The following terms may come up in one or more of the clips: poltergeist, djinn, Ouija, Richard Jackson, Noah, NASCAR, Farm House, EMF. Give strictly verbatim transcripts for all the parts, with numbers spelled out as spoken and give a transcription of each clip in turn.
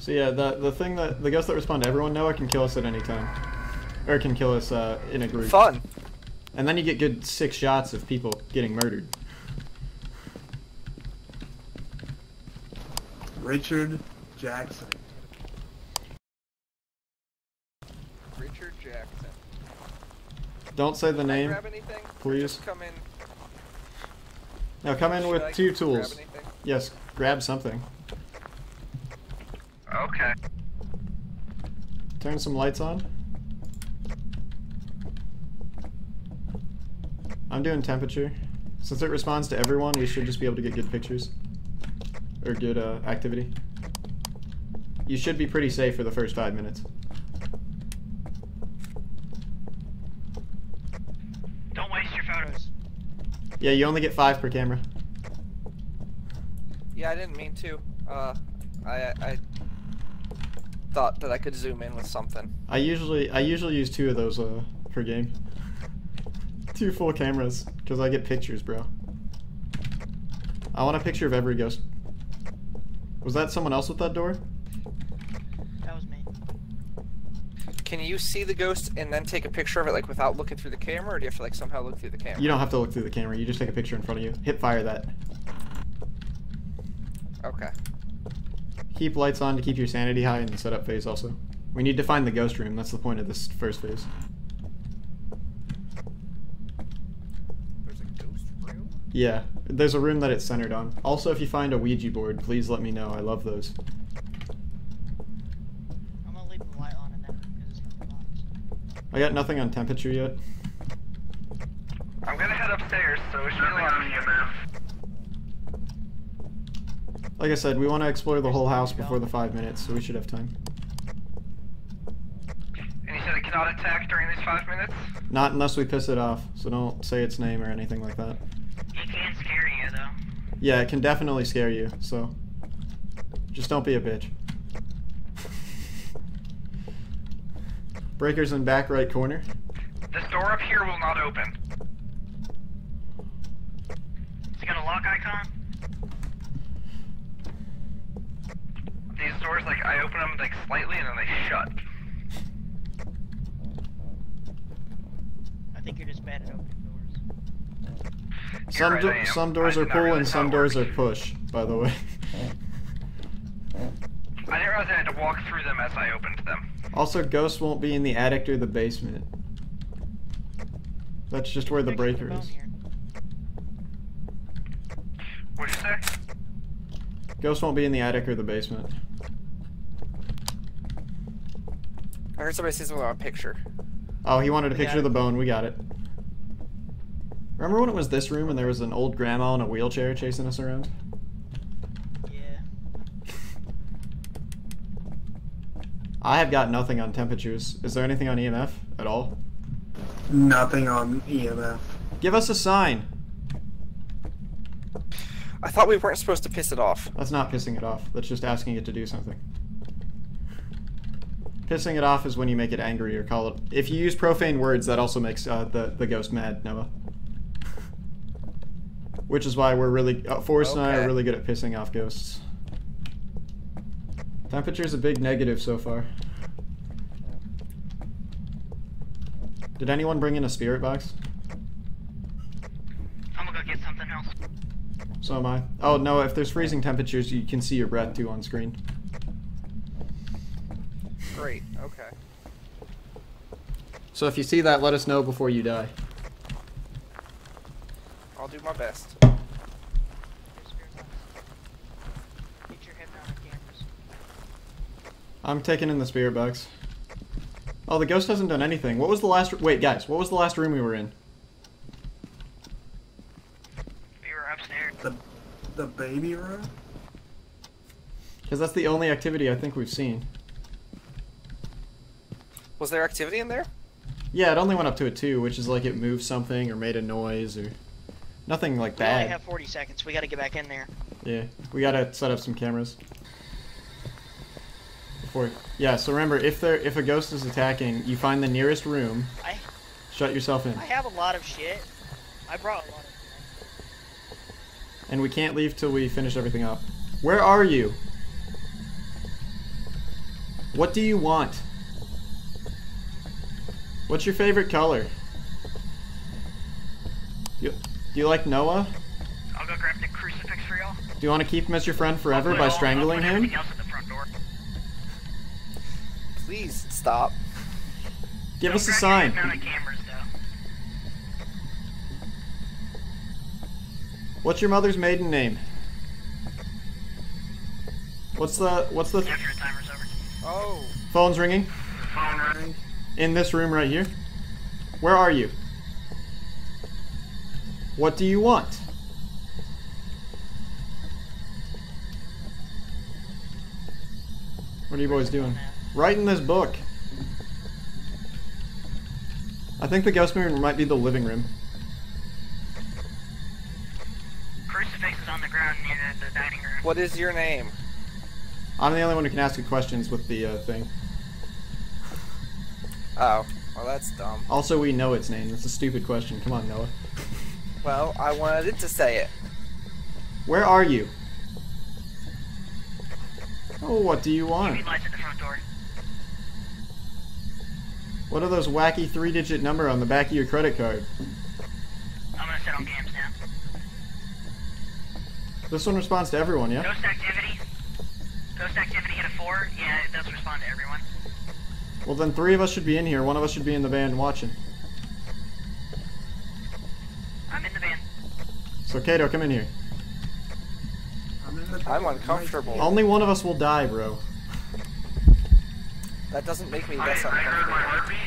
So yeah, the the thing that the ghosts that respond to everyone Noah can kill us at any time, or can kill us uh, in a group. Fun. And then you get good six shots of people getting murdered. Richard Jackson. Richard Jackson. Don't say the name, please. Come in. Now come in with two tools. Yes, grab something. Okay. Turn some lights on. I'm doing temperature. Since it responds to everyone, we should just be able to get good pictures. Or good uh, activity. You should be pretty safe for the first five minutes. Don't waste your photos. Yeah, you only get five per camera. Yeah, I didn't mean to. Uh, I, I thought that I could zoom in with something. I usually I usually use two of those uh, per game. Two full cameras, because I get pictures, bro. I want a picture of every ghost. Was that someone else with that door? That was me. Can you see the ghost and then take a picture of it, like, without looking through the camera, or do you have to, like, somehow look through the camera? You don't have to look through the camera. You just take a picture in front of you. Hit fire that. Okay. Keep lights on to keep your sanity high in the setup phase also. We need to find the ghost room. That's the point of this first phase. There's a ghost room? Yeah. There's a room that it's centered on. Also, if you find a Ouija board, please let me know. I love those. I'm gonna leave the light on in there because it's not locked. I got nothing on temperature yet. I'm gonna head upstairs, so we should be on E M F. Like I said, we want to explore the whole house before the five minutes, so we should have time. And you said it cannot attack during these five minutes? Not unless we piss it off, so don't say its name or anything like that. It can scare you, though. Yeah, it can definitely scare you, so just don't be a bitch. Breaker's in back right corner. This door up here will not open. It's got a lock icon. These doors, like, I open them, like, slightly, and then they shut. I think you're just bad at opening. Some, right, do some doors are pull and some doors are push, by the way. I didn't realize I had to walk through them as I opened them. Also, ghosts won't be in the attic or the basement. That's just where the breaker is. What'd you say? Ghosts won't be in the attic or the basement. I heard somebody say something about a picture. Oh, he wanted a picture of the bone. We got it. Remember when it was this room and there was an old grandma in a wheelchair chasing us around? Yeah. I have got nothing on temperatures. Is there anything on E M F at all? Nothing on E M F. Give us a sign. I thought we weren't supposed to piss it off. That's not pissing it off. That's just asking it to do something. Pissing it off is when you make it angry or call it... If you use profane words, that also makes uh, the, the ghost mad, Noah. Which is why we're really, uh, Forrest okay. and I are really good at pissing off ghosts. Temperature's a big negative so far. Did anyone bring in a spirit box? I'm gonna go get something else. So am I. Oh no, if there's freezing temperatures, you can see your breath too on screen. Great, okay. So if you see that, let us know before you die. I'll do my best. I'm taking in the spirit box. Oh, the ghost hasn't done anything. What was the last... Wait, guys. What was the last room we were in? We were upstairs. The, the baby room? Because that's the only activity I think we've seen. Was there activity in there? Yeah, it only went up to a two, which is like it moved something or made a noise or... Nothing like that. We only have forty seconds. We gotta get back in there. Yeah, we gotta set up some cameras. Before, yeah. So remember, if there, if a ghost is attacking, you find the nearest room. I, shut yourself in. I have a lot of shit. I brought a lot of. And we can't leave till we finish everything up. Where are you? What do you want? What's your favorite color? You, do you like Noah? I'll go grab the crucifix for y'all. Do you want to keep him as your friend forever by strangling him? Please stop. Give us a sign. What's your mother's maiden name? What's the what's the? After your timer's over. Oh. Phone's ringing. Phone ringing. In this room right here. Where are you? What do you want? What are you boys doing? Writing this book. I think the ghost mirror might be the living room. Crucifix is on the ground near the dining room. What is your name? I'm the only one who can ask you questions with the uh, thing. Oh, well that's dumb. Also, we know its name. That's a stupid question. Come on, Noah. Well, I wanted it to say it. Where are you? Oh, what do you want? You need lights at the front door. What are those wacky three-digit number on the back of your credit card? I'm gonna set on games now. This one responds to everyone, yeah? Ghost activity. Ghost activity hit a four. Yeah, it does respond to everyone. Well, then three of us should be in here. One of us should be in the van watching. I'm in the van. So, Kato, come in here. I'm, in the I'm uncomfortable. Only one of us will die, bro. That doesn't make me less uncomfortable. I heard my heartbeat.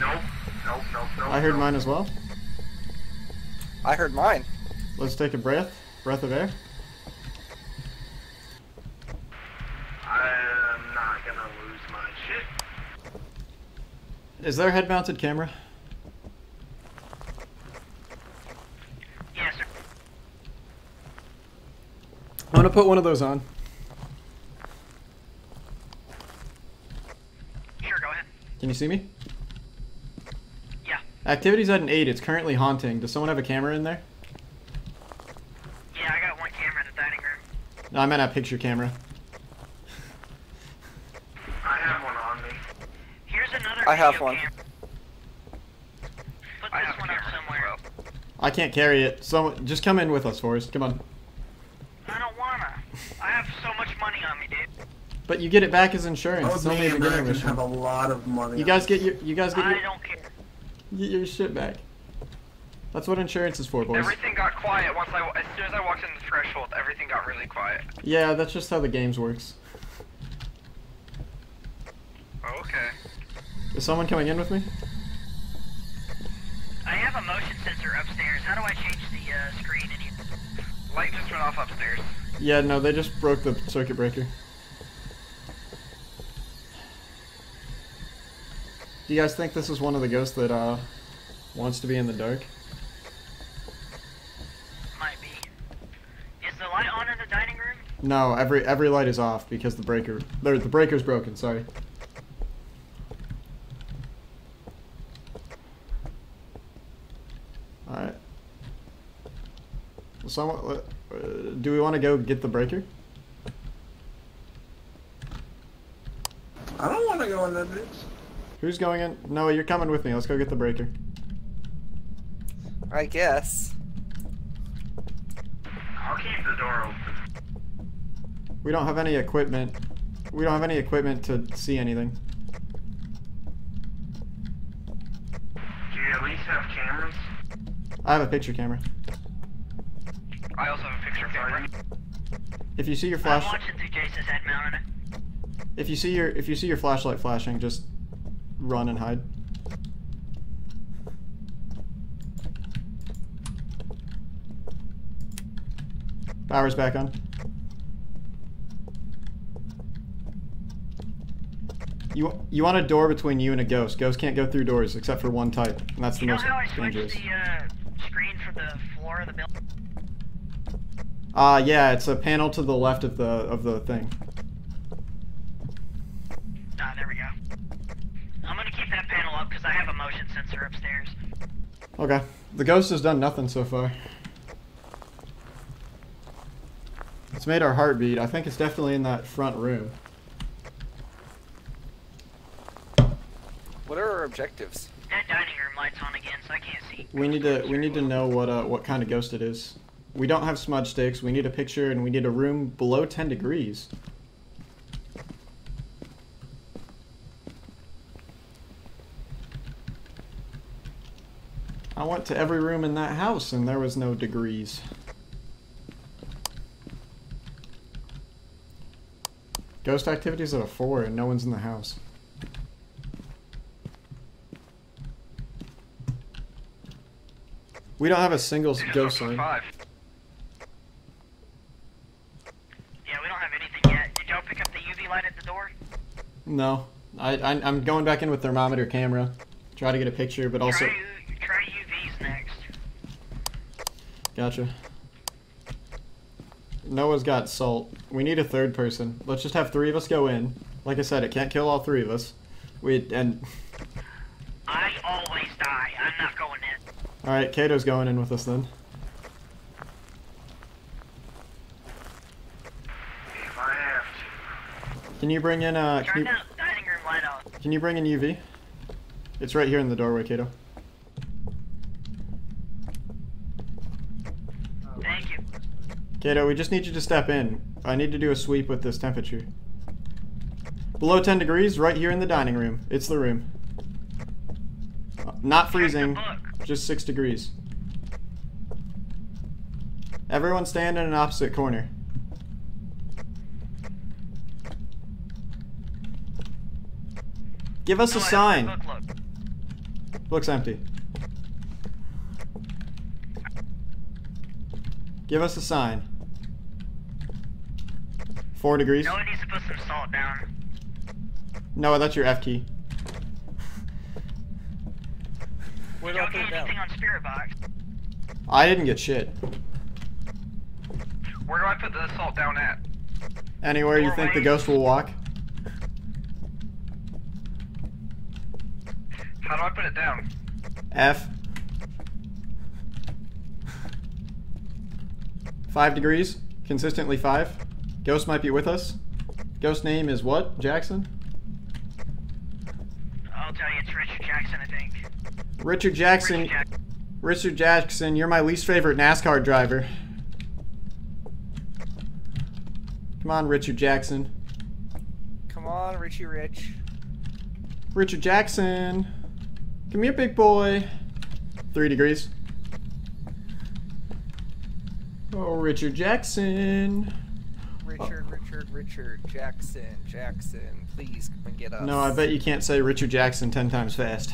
Nope. Nope, nope, nope. I heard nope. mine as well. I heard mine. Let's take a breath. Breath of air. I'm not gonna lose my shit. Is there a head-mounted camera? Yes, sir. I'm gonna put one of those on. Can you see me? Yeah. Activity's at an eight. It's currently haunting. Does someone have a camera in there? Yeah, I got one camera in the dining room. No, I meant a picture camera. I have one on me. Here's another I have one. Camera. Put I this one up somewhere. I can't carry it. So, just come in with us, Forrest. Come on. I don't wanna. I have so much money on me, dude. But you get it back as insurance. Oh, it's only a beginning mission. Have a lot of money. You guys get your, you guys get your, I don't care. Get your shit back. That's what insurance is for, boys. Everything got quiet once I, as soon as I walked in the threshold. Everything got really quiet. Yeah, that's just how the games works. Okay. Is someone coming in with me? I have a motion sensor upstairs. How do I change the uh, screen? And light just went off upstairs. Yeah, no, they just broke the circuit breaker. Do you guys think this is one of the ghosts that uh, wants to be in the dark? Might be. Is the light on in the dining room? No, every every light is off because the breaker the breaker's broken. Sorry. All right. Someone, uh, do we want to go get the breaker? I don't want to go in that bitch. Who's going in? Noah, you're coming with me. Let's go get the breaker. I guess. I'll keep the door open. We don't have any equipment. We don't have any equipment to see anything. Do you at least have cameras? I have a picture camera. I also have a picture camera. If you see your flash, I'm watching through Jason's head mount on it. If you see your if you see your flashlight flashing, just run and hide. Power's back on. You you want a door between you and a ghost. Ghosts can't go through doors except for one type, and that's the most dangerous. You know how I switched the uh, screen from the floor of the building? Uh, yeah, it's a panel to the left of the of the thing. Ah, there we go. I'm gonna keep that panel up because I have a motion sensor upstairs. Okay. The ghost has done nothing so far. It's made our heart beat. I think it's definitely in that front room. our objectives? That dining room light's on again, so I can't see. We need to we need to know what uh what kind of ghost it is. We don't have smudge sticks. We need a picture, and we need a room below ten degrees. I went to every room in that house, and there was no degrees. Ghost activity's at a four, and no one's in the house. We don't have a single ghost line. Five. Yeah, we don't have anything yet. Did y'all pick up the U V light at the door? No. I, I, I'm going back in with thermometer camera. Try to get a picture, but also... Try, try U Vs next. Gotcha. Noah's got salt. We need a third person. Let's just have three of us go in. Like I said, it can't kill all three of us. We and I always die. I'm not going in. Alright, Kato's going in with us then. If I have to. Can you bring in uh can you, dining room light on. Can you bring in U V? It's right here in the doorway, Kato. Kato, we just need you to step in. I need to do a sweep with this temperature. Below ten degrees, right here in the dining room. It's the room. Not freezing, just six degrees. Everyone stand in an opposite corner. Give us a sign. Looks empty. Give us a sign. Four degrees. No, I need to put some salt down. No, that's your F key. Where do I put it down? On spirit box? I didn't get shit. Where do I put the salt down at? Anywhere Four you ways. think the ghost will walk. How do I put it down? F. Five degrees, consistently five. Ghost might be with us. Ghost name is what, Jackson? I'll tell you, it's Richard Jackson, I think. Richard Jackson. Richard, Jack Richard Jackson, you're my least favorite NASCAR driver. Come on, Richard Jackson. Come on, Richie Rich. Richard Jackson. Come here, big boy. Three degrees. Oh, Richard Jackson. Richard, oh. Richard, Richard, Jackson, Jackson, please come and get us. No, I bet you can't say Richard Jackson ten times fast.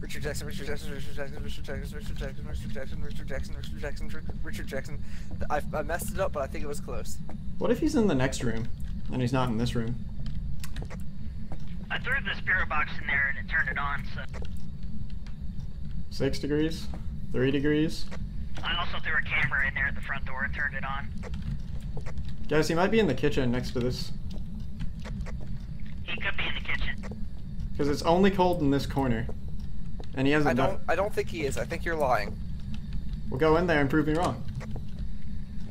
Richard Jackson, Richard Jackson, Richard Jackson, Richard Jackson, Richard Jackson, Richard Jackson, Richard Jackson, Richard Jackson, Richard Jackson. I, I messed it up, but I think it was close. What if he's in the next room, and he's not in this room? I threw the spirit box in there, and it turned it on, so... Six degrees? Three degrees? I also threw a camera in there at the front door and turned it on. Guys, he might be in the kitchen next to this. He could be in the kitchen. Because it's only cold in this corner. And he hasn't I don't, I don't think he is. I think you're lying. We'll go in there and prove me wrong.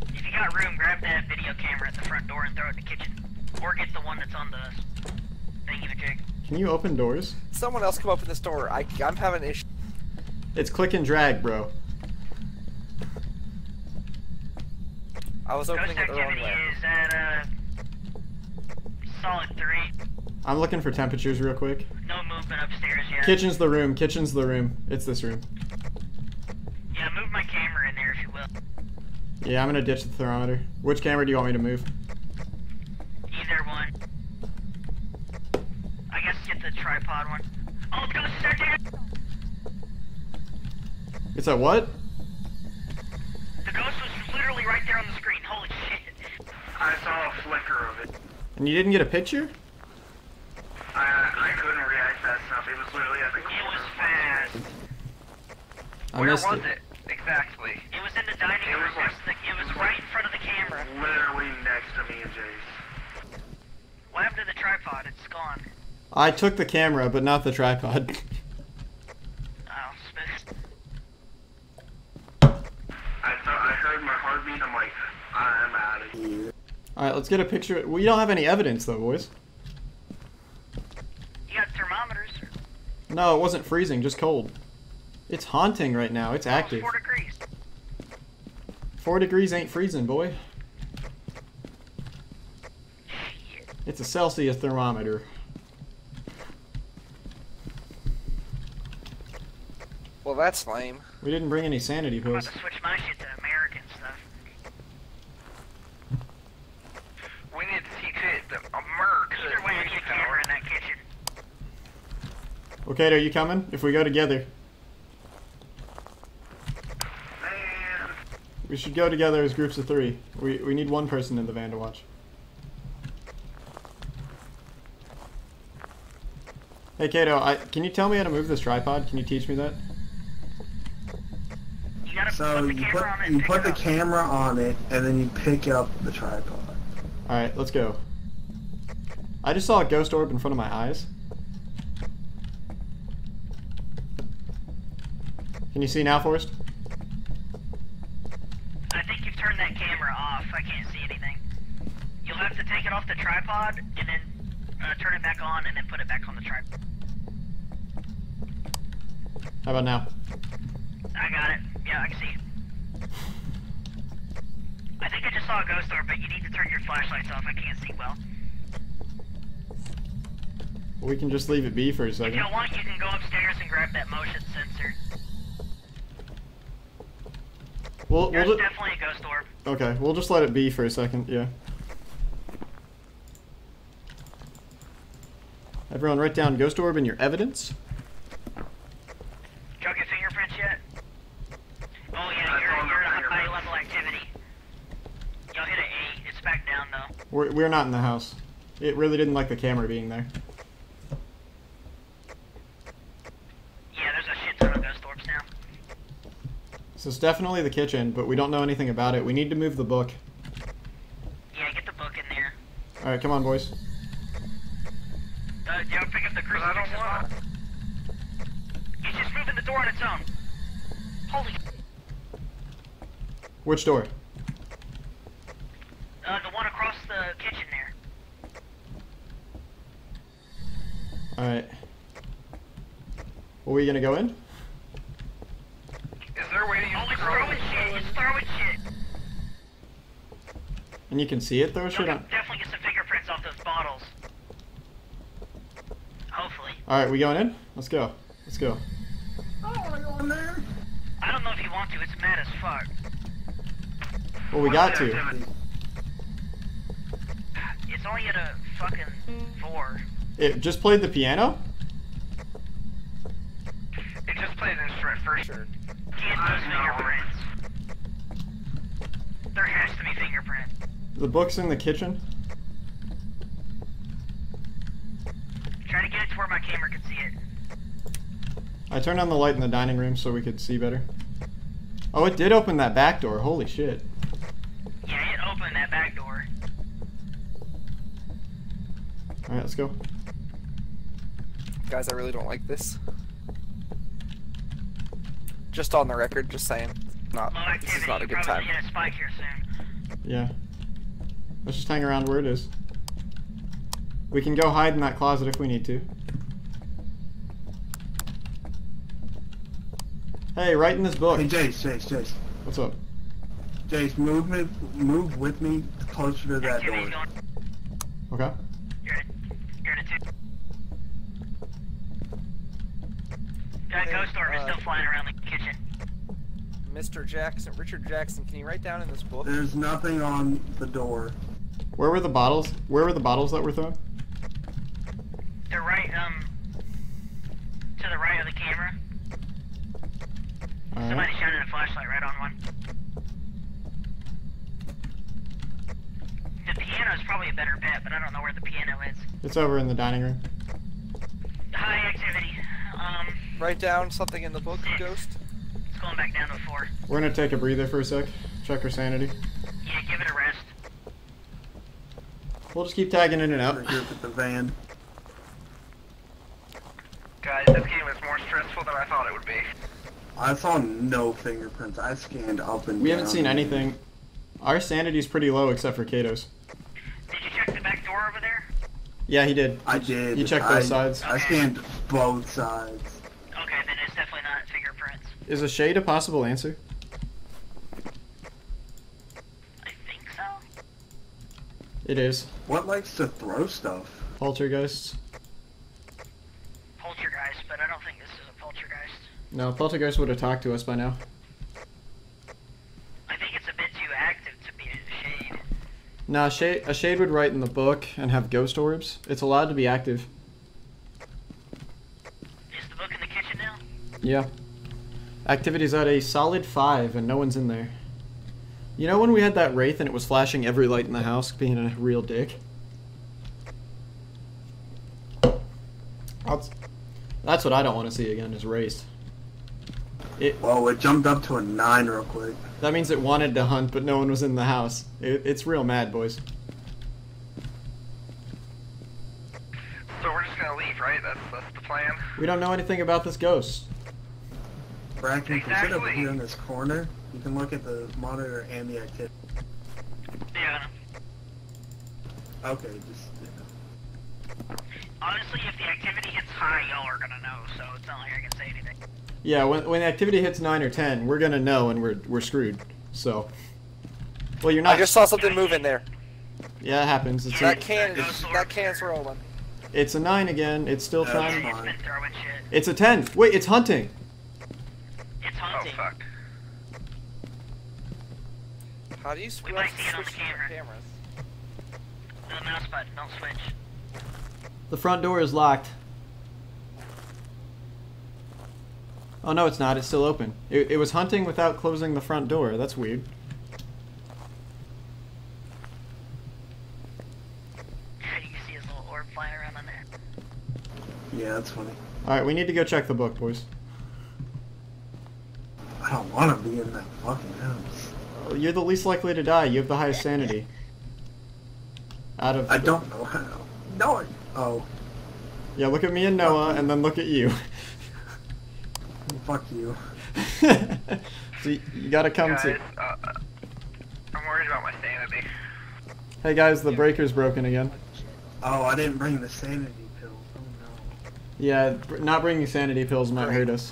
If you got room, grab that video camera at the front door and throw it in the kitchen. Or get the one that's on the thingy-majig. Can you open doors? Someone else come open this door. I, I'm having an issue. It's click and drag, bro. I was opening it the wrong way. Is at, uh, solid three. I'm looking for temperatures real quick. No movement upstairs yet. Kitchen's the room. Kitchen's the room. It's this room. Yeah, move my camera in there if you will. Yeah, I'm gonna ditch the thermometer. Which camera do you want me to move? Either one. I guess get the tripod one. Oh, the ghost is right there. It's a what? The ghost was literally right there on the screen. Holy shit. I saw a flicker of it. And you didn't get a picture? I, I couldn't react to that stuff. It was literally at the corner. It was fast. I Where missed was it. it? Exactly. It was in the dining room. It was, like, it was right in front of the camera. Literally next to me and Jace. What happened to the tripod? It's gone. I took the camera, but not the tripod. Alright, let's get a picture. We don't have any evidence, though, boys. You got thermometers. No, it wasn't freezing, just cold. It's haunting right now, it's active. Four degrees. Four degrees ain't freezing, boy. It's a Celsius thermometer. Well, that's lame. We didn't bring any sanity pills. I'm about to switch my shit to American stuff. We need to teach it the American. Either way, I get camera in that kitchen. Okay, are you coming? If we go together. Man. We should go together as groups of three. We, we need one person in the van to watch. Hey Kato, I, can you tell me how to move this tripod? Can you teach me that? You so put you put, you put the up. camera on it, and then you pick up the tripod. Alright, let's go. I just saw a ghost orb in front of my eyes. Can you see now, Forrest? I think you've turned that camera off. I can't see anything. You'll have to take it off the tripod, and then Uh, turn it back on and then put it back on the tripod. How about now? I got it. Yeah, I can see it. I think I just saw a ghost orb, but you need to turn your flashlights off. I can't see well. We can just leave it be for a second. If you don't want, you can go upstairs and grab that motion sensor. Well, There's we'll definitely a ghost orb. Okay, we'll just let it be for a second, yeah. Everyone, write down ghost orb in your evidence. Chuck, your fingerprints yet? Oh yeah, you're, you're on high level activity. Y'all hit an eight. It's back down though. We're we're not in the house. It really didn't like the camera being there. Yeah, there's a shit ton of ghost orbs now. So it's definitely the kitchen, but we don't know anything about it. We need to move the book. Yeah, get the book in there. All right, come on, boys. Uh, you don't pick up the crucifix. I don't want it. It's just moving the door on its own. Holy. Which door? Uh, the one across the kitchen there. Alright. Are we gonna go in? Is there a way to use the girl? Always throwing shit. Just throwing shit. And you can see it throw shit on? Definitely get some fingerprints off those bottles. Hopefully. Alright, we going in? Let's go. Let's go. I don't want to go in there. I don't know if you want to. It's mad as fuck. Well, we what got to. It? It's only at a fucking four. It just played the piano? It just played an instrument for sure. Get those fingerprints. There has to be fingerprints. The book's in the kitchen? Try to get it to where my camera can see it. I turned on the light in the dining room so we could see better. Oh, it did open that back door. Holy shit. Yeah, it opened that back door. Alright, let's go. Guys, I really don't like this. Just on the record, just saying. Not, well, this is not a good time. Hit a spike here soon. Yeah. Let's just hang around where it is. We can go hide in that closet if we need to. Hey, write in this book. Hey, Jace, Jace, Jace. What's up? Jace, move me, move with me closer to that door. Okay. You're at, you're at a two. That ghost orb is still flying around the kitchen. Mister Jackson, Richard Jackson, can you write down in this book? There's nothing on the door. Where were the bottles? Where were the bottles that were thrown? They're right, um, to the right of the camera. Right. Somebody shining a flashlight right on one. The piano is probably a better bet, but I don't know where the piano is. It's over in the dining room. High activity. Um. Write down something in the book, six. Ghost. It's going back down to four. We're gonna take a breather for a sec. Check her sanity. Yeah, give it a rest. We'll just keep tagging in and out. We're here with the van. Guys, this game is more stressful than I thought it would be. I saw no fingerprints. I scanned up and down. We haven't seen anything. Our sanity's pretty low except for Kato's. Did you check the back door over there? Yeah, he did. I did. You checked both sides. I scanned both sides. Okay, then it's definitely not fingerprints. Is a shade a possible answer? I think so. It is. What likes to throw stuff? Poltergeists. Poltergeist, but I don't think this is a poltergeist. No, poltergeist would have talked to us by now. I think it's a bit too active to be a shade. Nah, shade, a shade would write in the book and have ghost orbs. It's allowed to be active. Is the book in the kitchen now? Yeah. Activity's at a solid five and no one's in there. You know when we had that wraith and it was flashing every light in the house, being a real dick? That's what I don't want to see again, is race. It, Whoa, it jumped up to a nine real quick. That means it wanted to hunt, but no one was in the house. It, it's real mad, boys. So we're just going to leave, right? That's, that's the plan? We don't know anything about this ghost. Brad, can exactly. you sit up here in this corner? You can look at the monitor and the activity. Yeah. Okay, just... Honestly, if the activity hits high, y'all are gonna know, so it's not like I can say anything. Yeah, when when the activity hits nine or ten, we're gonna know and we're we're screwed. So, well, you're not. I just saw something move in there. Yeah, it happens. It's that can that can's rolling. It's a nine again. It's still trying. It's been throwing shit. It's a ten. Wait, it's hunting. It's hunting. Oh fuck! How do you switch? We might see it on the camera. Cameras? The mouse button. Don't switch. The front door is locked. Oh no, it's not. It's still open. It, it was hunting without closing the front door. That's weird. You can see his little orb flying around on there. Yeah, that's funny. Alright, we need to go check the book, boys. I don't want to be in that fucking house. Well, you're the least likely to die. You have the highest sanity. Out of. I don't know how. No, I Oh. Yeah, look at me and Noah, and then look at you. Fuck you. So you, you gotta come guys, to... Uh, I'm worried about my sanity. Hey guys, the breaker's broken again. Oh, I didn't bring the sanity pill. Oh no. Yeah, not bringing sanity pills might hurt us.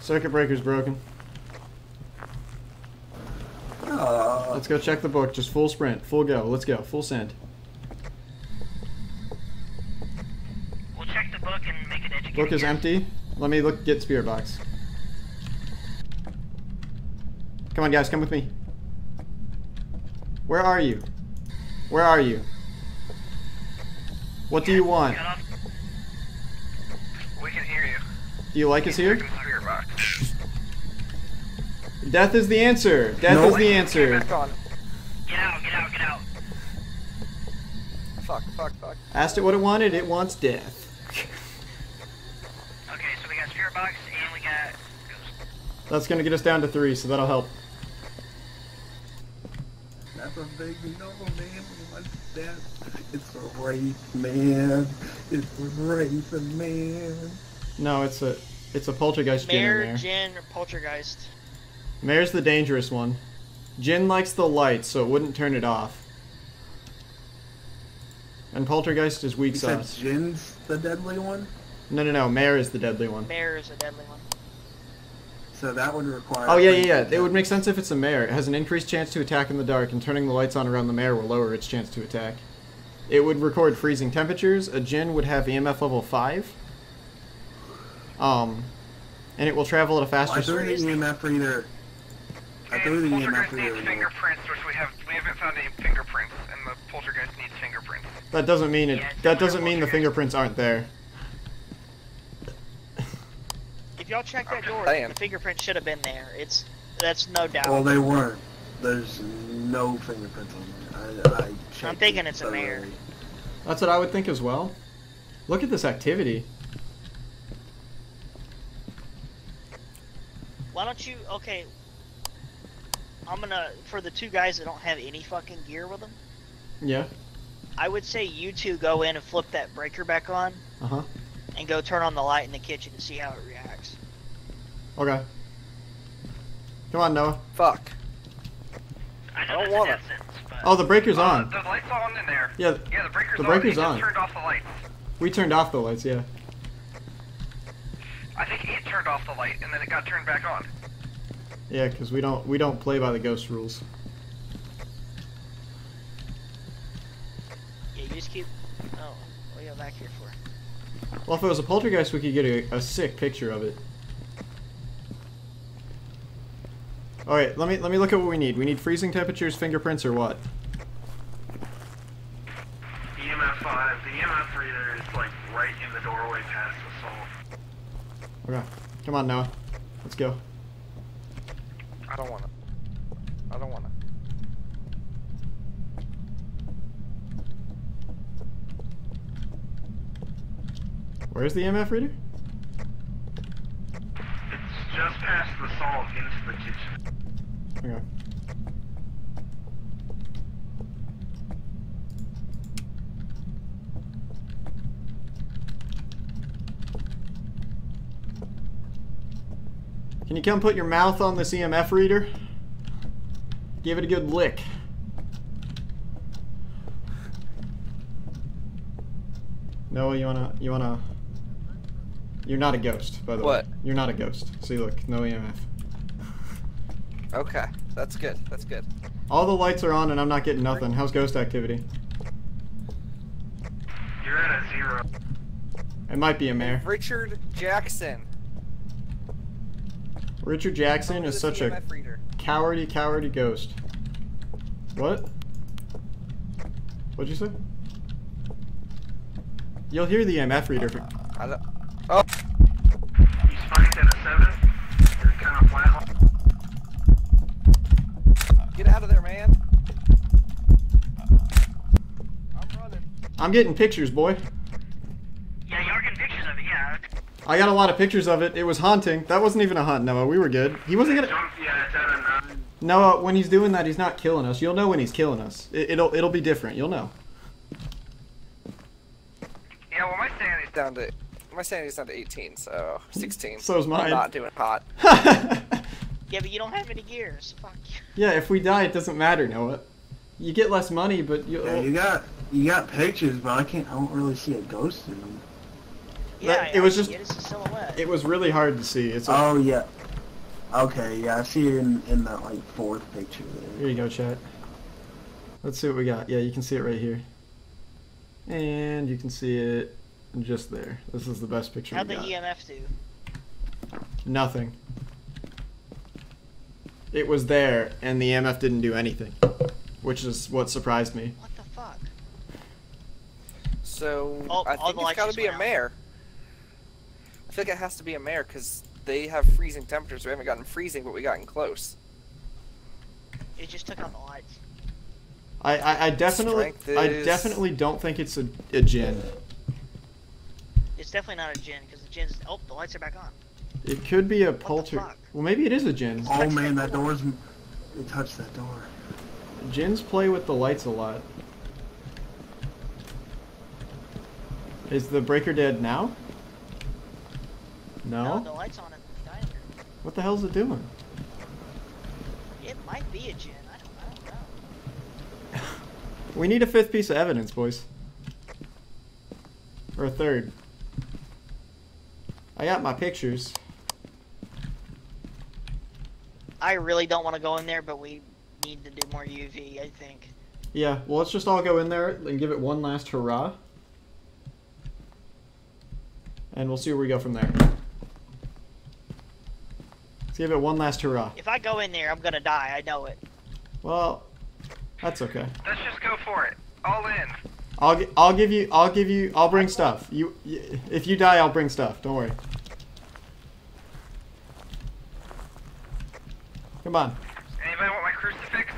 Circuit breaker's broken. Let's go check the book. Just full sprint. Full go. Let's go. Full send. We'll check the book and make an educated Book is guess. empty. Let me look. Get spirit box. Come on, guys. Come with me. Where are you? Where are you? What yeah, do you want? We can hear you. Do you like us here? Spirit box. Death is the answer. Death no, is the answer. Get out, get out, get out. Fuck, fuck, fuck. Asked it what it wanted, it wants death. Okay, so we got spirit box and we got ghost. That's gonna get us down to three, so that'll help. That's a big no, man. What's death? It's a wraith, man. It's a wraith, man. No, it's a it's a poltergeist. Mare, Jin, or poltergeist. Mare's the dangerous one. Jin likes the light, so it wouldn't turn it off. And poltergeist is weak sauce. You said Jin's the deadly one? No, no, no. Mare is the deadly one. Mare is the deadly one. So that would require... Oh, yeah, yeah, yeah. It would make sense if it's a mare. It has an increased chance to attack in the dark, and turning the lights on around the mare will lower its chance to attack. It would record freezing temperatures. A Jin would have E M F level five. Um, and it will travel at a faster speed. Well, I threw an E M F reader. I threw the E M F reader. Needs fingerprints, which we have. We haven't found any fingerprints, and the poltergeist needs fingerprints. That doesn't mean it. Yeah, that doesn't mean the fingerprints aren't there. If y'all check that door, the fingerprints should have been there. It's that's no doubt. Well, they weren't. There's no fingerprints on there. I, I checked I'm thinking it's a mare. That's what I would think as well. Look at this activity. Why don't you? Okay. I'm gonna, for the two guys that don't have any fucking gear with them. Yeah. I would say you two go in and flip that breaker back on. Uh-huh. And go turn on the light in the kitchen and see how it reacts. Okay. Come on, Noah. Fuck. I, know I don't want it. But... Oh, the breaker's uh, on. The light's on in there. Yeah, yeah the breaker's, the breaker's on. on. He just turned off the lights. We turned off the lights, yeah. I think it turned off the light, and then it got turned back on. Yeah, because we don't, we don't play by the ghost rules. Yeah, you just keep... Oh, what are y'all back here for? Well, if it was a poltergeist, we could get a, a sick picture of it. Alright, let me, let me look at what we need. We need freezing temperatures, fingerprints, or what? The E M F five, the E M F reader is like right in the doorway past the soul. Okay, come on Noah. Let's go. I don't wanna. I don't wanna. Where's the E M F reader? It's just past the soul into the kitchen. Okay. Can you come put your mouth on this E M F reader? Give it a good lick. Noah, you wanna, you wanna... You're not a ghost, by the what? way. What? You're not a ghost. See, look, no E M F. Okay, that's good, that's good. All the lights are on and I'm not getting nothing. How's ghost activity? You're at a zero. It might be a mare. Richard Jackson. Richard Jackson is such a cowardy, cowardy ghost. What? What'd you say? You'll hear the E M F reader. For uh, I don't, oh! You spiked at a seven. You're kind of flat. Get out of there, man. I'm running. I'm getting pictures, boy. Yeah, you are getting pictures of it, yeah. I got a lot of pictures of it. It was haunting. That wasn't even a haunt, Noah. We were good. He wasn't gonna... Yeah, it's out of Noah, when he's doing that, he's not killing us. You'll know when he's killing us. It, it'll it'll be different. You'll know. Yeah, well, my sanity's down to... My sanity's down to eighteen, so... sixteen. So's mine. I'm not doing hot. Yeah, but you don't have any gears. Fuck. Yeah, if we die, it doesn't matter, Noah. You get less money, but you. Yeah, you got you got pictures, but I can't. I don't really see a ghost in them. Yeah, that, I, it was I just. It. It's a silhouette. It was really hard to see. It's. Oh a, yeah. Okay, yeah, I see it in in the like fourth picture there. Here you go, chat. Let's see what we got. Yeah, you can see it right here. And you can see it just there. This is the best picture. How'd we got. the E M F do? Nothing. It was there, and the E M F didn't do anything, which is what surprised me. What the fuck? So, oh, I think it's gotta be a mare. I feel like it has to be a mare, because they have freezing temperatures. We haven't gotten freezing, but we gotten close. It just took out the lights. I, I, I definitely I definitely don't think it's a, a djinn. It's definitely not a djinn, because the djinn's... Oh, the lights are back on. It could be a poltergeist. Well, maybe it is a djinn. Oh man, that door's... It touched that door. Djinns play with the lights a lot. Is the breaker dead now? No? No, the light's on in the diner. What the hell's it doing? It might be a djinn. I don't, I don't know. We need a fifth piece of evidence, boys. Or a third. I got my pictures. I really don't want to go in there, but we need to do more U V, I think. Yeah, well, let's just all go in there and give it one last hurrah. And we'll see where we go from there. Let's give it one last hurrah. If I go in there, I'm going to die. I know it. Well, that's okay. Let's just go for it. All in. I'll, I'll give you, I'll give you, I'll bring stuff. You, if you die, I'll bring stuff. Don't worry. Come on. Anybody want my crucifix?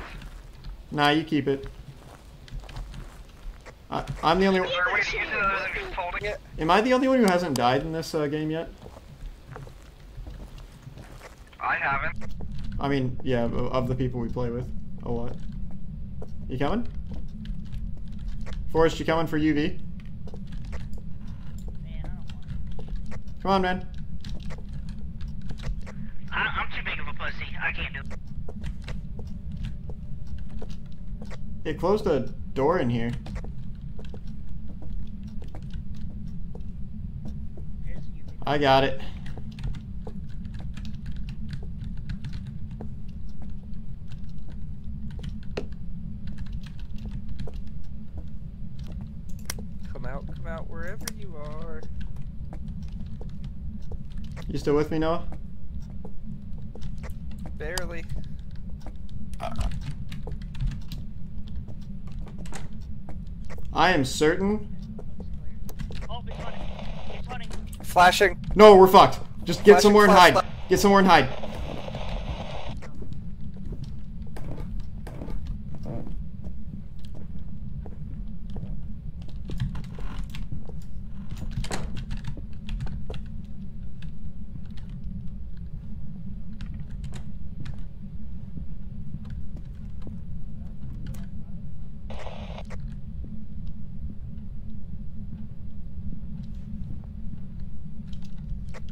Nah, you keep it. I, I'm the only one. Are we using those and just folding it? Am I the only one who hasn't died in this uh, game yet? I haven't. I mean, yeah, of the people we play with, a lot. You coming? Forrest, you coming for U V? Man, I don't want... Come on, man. I, I'm too big of a pussy. I can't do it. Hey, close the door in here. I got it. Come out, come out, wherever you are. You still with me, Noah? Barely. I am certain. Flashing. No, we're fucked. Just get flashing, somewhere and hide. Get somewhere and hide.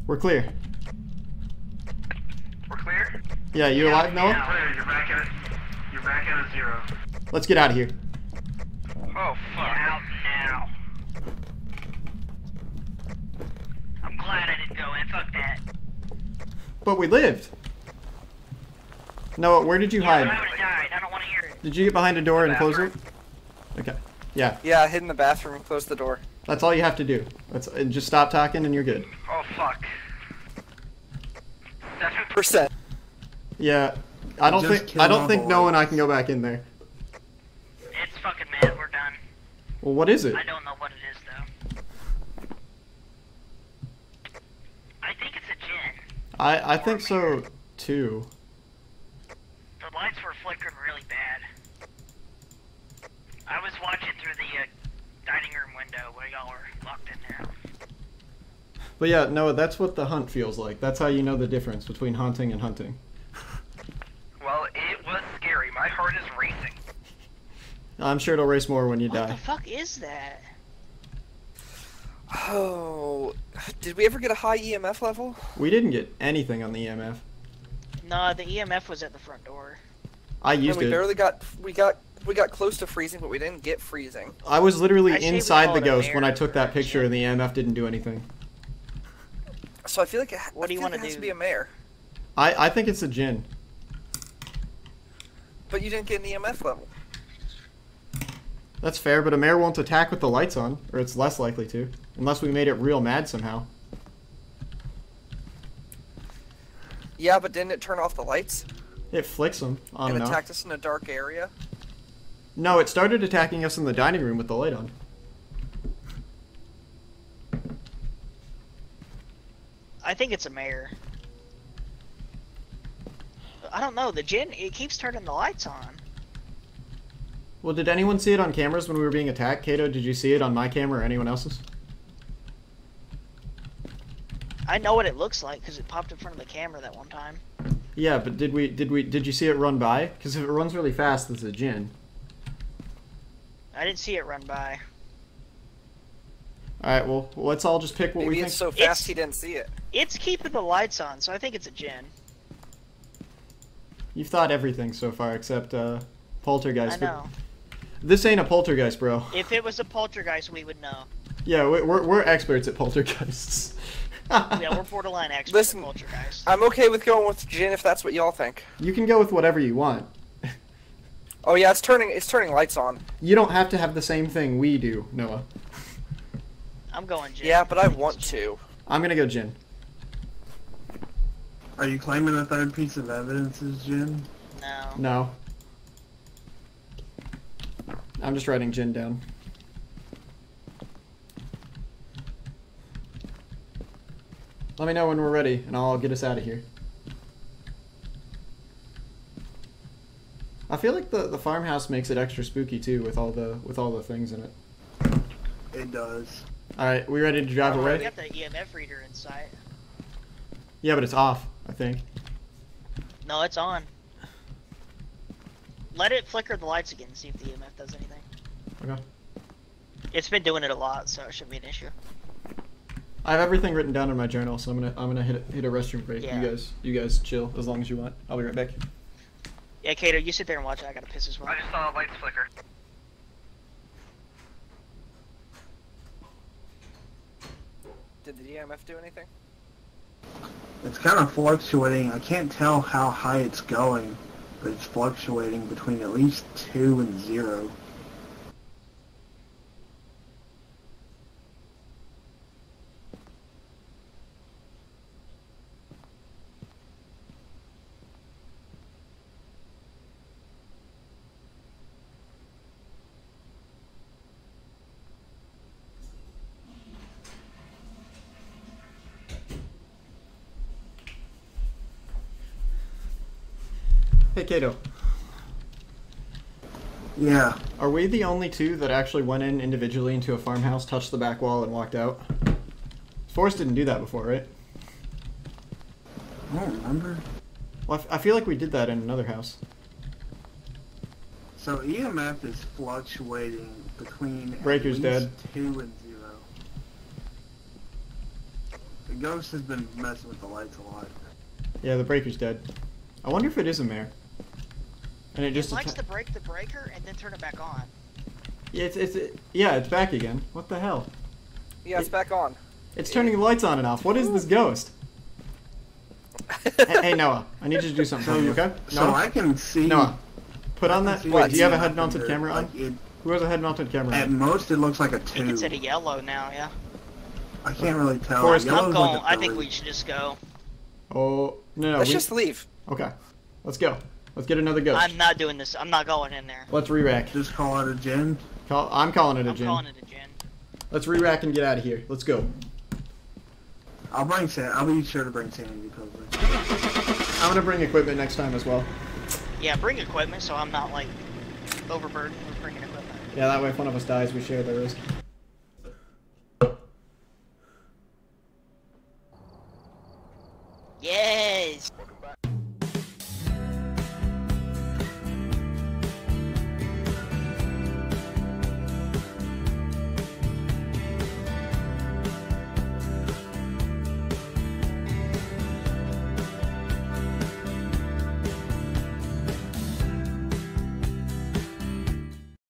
We're clear. We're clear? Yeah, you yeah, alive, Noah? Yeah, clear. You're back at a, you're back at a zero. Let's get out of here. Oh, fuck. Out now. I'm glad I didn't go in. Fuck that. But we lived. Noah, where did you yeah, hide? I would've died. I don't want to hear it. Did you get behind a door and close it? Okay. Yeah. Yeah, I hid in the bathroom and closed the door. That's all you have to do. That's, and just stop talking and you're good. Oh, fuck. seven percent. Yeah. I don't just think I don't think Noah and I can go back in there. It's fucking mad. We're done. Well, what is it? I don't know what it is, though. I think it's a gin. I, I think so, too. The lights were flickering really bad. I was watching through the... Uh, dining room window where y'all are locked in there. But yeah, Noah, that's what the hunt feels like. That's how you know the difference between hunting and hunting. Well, it was scary. My heart is racing. I'm sure it'll race more when you die. What the fuck is that? Oh, did we ever get a high E M F level? We didn't get anything on the E M F. Nah, the E M F was at the front door. I used it. We barely got, we got We got close to freezing, but we didn't get freezing. I was literally I inside the ghost when I took that picture, and the E M F didn't do anything. So I feel like it, what do you want like to do? Has to be a mare. I I think it's a gin. But you didn't get an E M F level. That's fair, but a mare won't attack with the lights on, or it's less likely to, unless we made it real mad somehow. Yeah, but didn't it turn off the lights? It flicks them on and off. It attacked us in a dark area. No, it started attacking us in the dining room with the light on. I think it's a mare. I don't know, the gin, it keeps turning the lights on. Well, did anyone see it on cameras when we were being attacked? Kato, did you see it on my camera or anyone else's? I know what it looks like because it popped in front of the camera that one time. Yeah, but did we, did we, did you see it run by? Because if it runs really fast, it's a gin. I didn't see it run by. Alright, well, let's all just pick what Maybe we think. Maybe it's so fast it's, he didn't see it. It's keeping the lights on, so I think it's a gin. You've thought everything so far except uh, poltergeist. I know. This ain't a poltergeist, bro. If it was a poltergeist, we would know. Yeah, we're, we're experts at poltergeists. Yeah, we're borderline experts Listen, at poltergeists. I'm okay with going with gin if that's what y'all think. You can go with whatever you want. Oh yeah, it's turning it's turning lights on. You don't have to have the same thing we do, Noah. I'm going gin. Yeah, but I want to. I'm gonna go gin. Are you claiming the third piece of evidence is gin? No. No. I'm just writing gin down. Let me know when we're ready, and I'll get us out of here. I feel like the the farmhouse makes it extra spooky too, with all the with all the things in it. It does. All right, we ready to drive oh, away? We got the E M F reader in sight. Yeah, but it's off, I think. No, it's on. Let it flicker the lights again and see if the E M F does anything. Okay. It's been doing it a lot, so it shouldn't be an issue. I have everything written down in my journal, so I'm gonna I'm gonna hit a, hit a restroom break. Yeah. You guys you guys chill as long as you want. I'll be right back. Yeah, Cater, you sit there and watch it. I gotta piss as well. I just saw lights flicker. Did the D M F do anything? It's kind of fluctuating. I can't tell how high it's going, but it's fluctuating between at least two and zero. Hey, Kato. Yeah. Are we the only two that actually went in individually into a farmhouse, touched the back wall, and walked out? Forrest didn't do that before, right? I don't remember. Well, I, f I feel like we did that in another house. So E M F is fluctuating between Breaker's dead. two and zero. The ghost has been messing with the lights a lot. Yeah, the Breaker's dead. I wonder if it is a mare. And it just it likes to break the breaker and then turn it back on. Yeah, it's it's it, yeah, it's back again. What the hell? Yeah, it's it, back on. It's yeah. turning the lights on and off. What is this ghost? hey, hey Noah, I need you to do something. For me, okay? So Noah? I can see. Noah, put I on that. Wait, do you have a head mounted camera on? Like it, Who has a head mounted camera? At on? most, it looks like a two. It's at a yellow now. Yeah. I can't really tell. Forrest, I'm going. Like I think we should just go. Oh no! no Let's we, just leave. Okay, let's go. Let's get another ghost. I'm not doing this. I'm not going in there. Let's re-rack. Just call it a gin. Call, I'm calling it a I'm gin. I'm calling it a gin. Let's re-rack and get out of here. Let's go. I'll bring Sam. I'll be sure to bring Sam because I'm gonna bring equipment next time as well. Yeah, bring equipment so I'm not like overburdened with bringing equipment. Yeah, that way if one of us dies, we share the risk. Yes.